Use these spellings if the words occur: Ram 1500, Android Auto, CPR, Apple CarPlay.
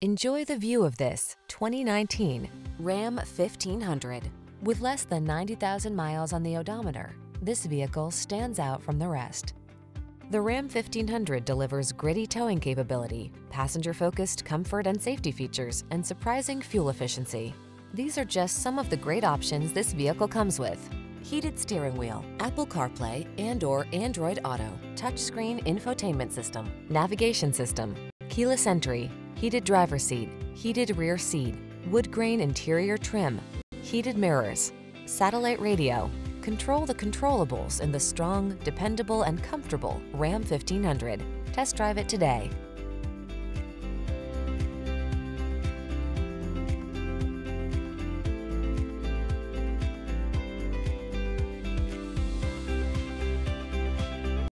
Enjoy the view of this 2019 Ram 1500. With less than 90,000 miles on the odometer, this vehicle stands out from the rest. The Ram 1500 delivers gritty towing capability, passenger-focused comfort and safety features, and surprising fuel efficiency. These are just some of the great options this vehicle comes with: heated steering wheel, Apple CarPlay and/or Android Auto, touchscreen infotainment system, navigation system, keyless entry, heated driver's seat, heated rear seat, wood grain interior trim, heated mirrors, satellite radio. Control the controllables in the strong, dependable, and comfortable Ram 1500. Test drive it today.